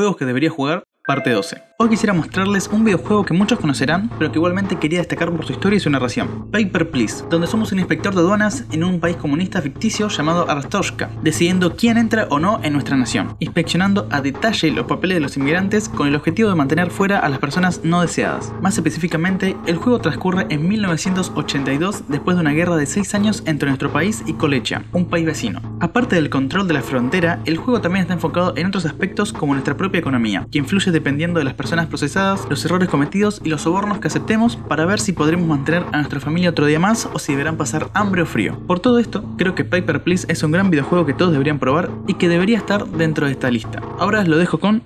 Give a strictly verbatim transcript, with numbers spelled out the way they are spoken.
Juegos que debería jugar, parte doce. Hoy quisiera mostrarles un videojuego que muchos conocerán, pero que igualmente quería destacar por su historia y su narración. Papers Please, donde somos un inspector de aduanas en un país comunista ficticio llamado Arstotzka, decidiendo quién entra o no en nuestra nación, inspeccionando a detalle los papeles de los inmigrantes con el objetivo de mantener fuera a las personas no deseadas. Más específicamente, el juego transcurre en mil novecientos ochenta y dos, después de una guerra de seis años entre nuestro país y Kolechia, un país vecino. Aparte del control de la frontera, el juego también está enfocado en otros aspectos como nuestra propia economía, que influye dependiendo de las personas personas procesadas, los errores cometidos y los sobornos que aceptemos para ver si podremos mantener a nuestra familia otro día más o si deberán pasar hambre o frío. Por todo esto, creo que Papers Please es un gran videojuego que todos deberían probar y que debería estar dentro de esta lista. Ahora os lo dejo con